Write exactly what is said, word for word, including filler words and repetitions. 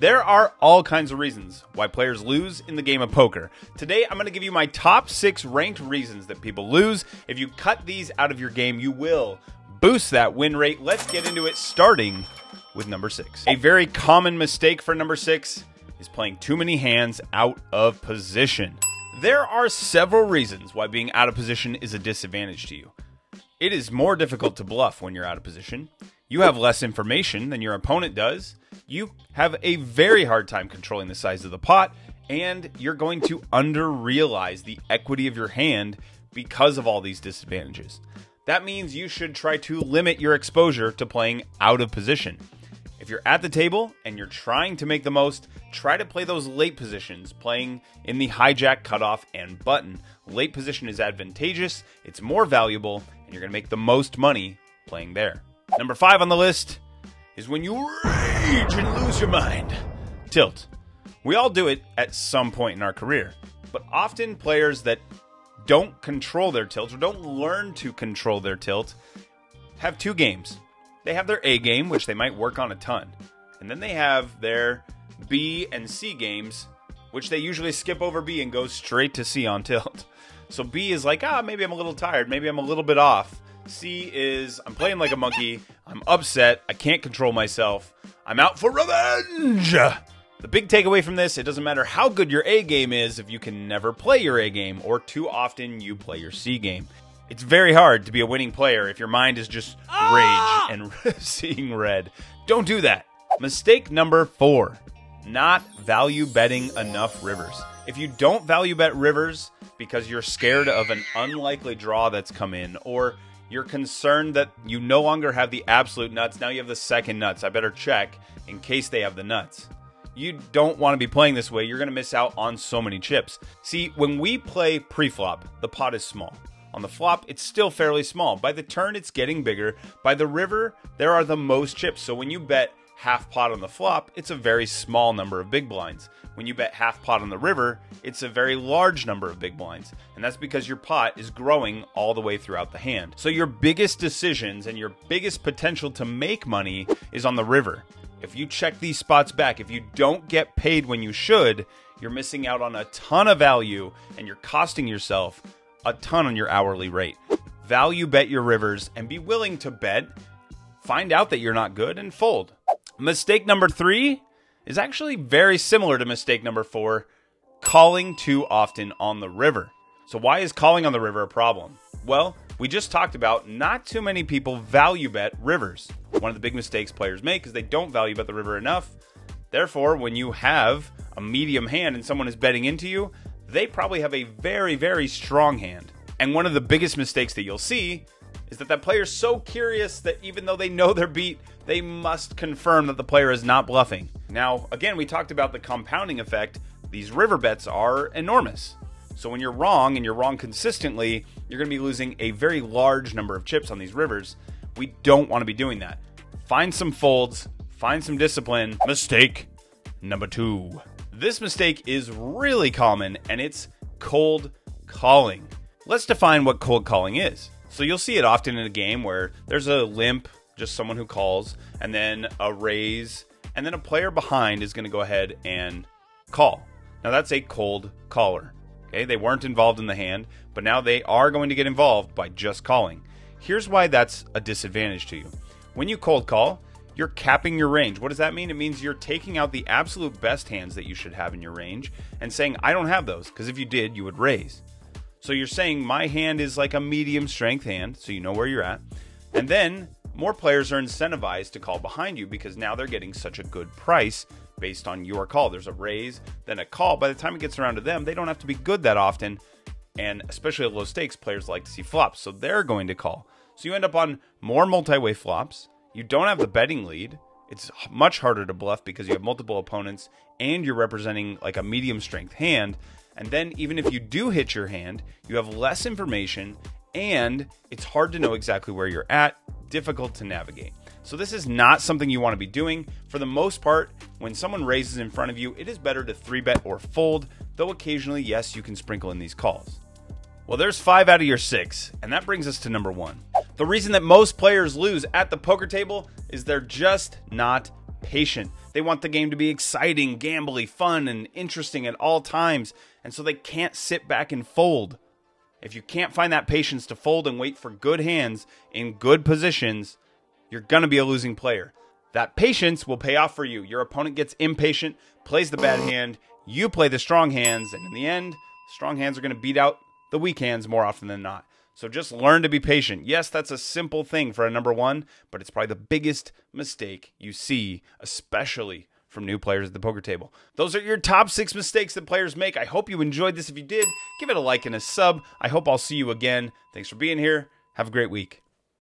There are all kinds of reasons why players lose in the game of poker. Today, I'm going to give you my top six ranked reasons that people lose. If you cut these out of your game, you will boost that win rate. Let's get into it, starting with number six. A very common mistake for number six is playing too many hands out of position. There are several reasons why being out of position is a disadvantage to you. It is more difficult to bluff when you're out of position. You have less information than your opponent does. You have a very hard time controlling the size of the pot, and you're going to under-realize the equity of your hand because of all these disadvantages. That means you should try to limit your exposure to playing out of position. If you're at the table and you're trying to make the most, try to play those late positions, playing in the hijack, cutoff, and button. Late position is advantageous, it's more valuable, and you're going to make the most money playing there. Number five on the list is when you rage and lose your mind. Tilt. We all do it at some point in our career, but often players that don't control their tilt or don't learn to control their tilt have two games. They have their A game, which they might work on a ton, and then they have their B and C games, which they usually skip over B and go straight to C on tilt. So B is like, ah, maybe I'm a little tired, maybe I'm a little bit off. C is, I'm playing like a monkey, I'm upset, I can't control myself, I'm out for revenge! The big takeaway from this, it doesn't matter how good your A game is if you can never play your A game, or too often you play your C game. It's very hard to be a winning player if your mind is just ah! rage and seeing red. Don't do that. Mistake number four, not value betting enough rivers. If you don't value bet rivers because you're scared of an unlikely draw that's come in, or you're concerned that you no longer have the absolute nuts, now you have the second nuts. I better check in case they have the nuts. You don't want to be playing this way. You're going to miss out on so many chips. See, when we play pre-flop, the pot is small. On the flop, it's still fairly small. By the turn, it's getting bigger. By the river, there are the most chips. So when you bet half pot on the flop, it's a very small number of big blinds. When you bet half pot on the river, it's a very large number of big blinds. And that's because your pot is growing all the way throughout the hand. So your biggest decisions and your biggest potential to make money is on the river. If you check these spots back, if you don't get paid when you should, you're missing out on a ton of value and you're costing yourself a ton on your hourly rate. Value bet your rivers and be willing to bet, find out that you're not good, and fold. Mistake number three is actually very similar to mistake number four, calling too often on the river. So why is calling on the river a problem? Well, we just talked about not too many people value bet rivers. One of the big mistakes players make is they don't value bet the river enough. Therefore, when you have a medium hand and someone is betting into you, they probably have a very, very strong hand. And one of the biggest mistakes that you'll see is that that player's so curious that even though they know they're beat, they must confirm that the player is not bluffing. Now, again, we talked about the compounding effect. These river bets are enormous. So when you're wrong and you're wrong consistently, you're gonna be losing a very large number of chips on these rivers. We don't wanna be doing that. Find some folds, find some discipline. Mistake number two. This mistake is really common, and it's cold calling. Let's define what cold calling is. So you'll see it often in a game where there's a limp, just someone who calls, and then a raise, and then a player behind is going to go ahead and call. Now that's a cold caller. Okay, they weren't involved in the hand, but now they are going to get involved by just calling. Here's why that's a disadvantage to you. When you cold call, you're capping your range. What does that mean? It means you're taking out the absolute best hands that you should have in your range and saying, I don't have those, because if you did, you would raise. So you're saying my hand is like a medium strength hand, so you know where you're at. And then more players are incentivized to call behind you because now they're getting such a good price based on your call. There's a raise, then a call. By the time it gets around to them, they don't have to be good that often. And especially at low stakes, players like to see flops, so they're going to call. So you end up on more multi-way flops. You don't have the betting lead. It's much harder to bluff because you have multiple opponents and you're representing like a medium strength hand. And then even if you do hit your hand, you have less information and it's hard to know exactly where you're at, difficult to navigate. So this is not something you want to be doing. For the most part, when someone raises in front of you, it is better to three bet or fold, though occasionally, yes, you can sprinkle in these calls. Well, there's five out of your six, and that brings us to number one. The reason that most players lose at the poker table is they're just not patient. They want the game to be exciting, gambly, fun, and interesting at all times, and so they can't sit back and fold. If you can't find that patience to fold and wait for good hands in good positions, you're going to be a losing player. That patience will pay off for you. Your opponent gets impatient, plays the bad hand, you play the strong hands, and in the end, strong hands are going to beat out the weak hands more often than not. So just learn to be patient. Yes, that's a simple thing for a number one, but it's probably the biggest mistake you see, especially from new players at the poker table. Those are your top six mistakes that players make. I hope you enjoyed this. If you did, give it a like and a sub. I hope I'll see you again. Thanks for being here. Have a great week.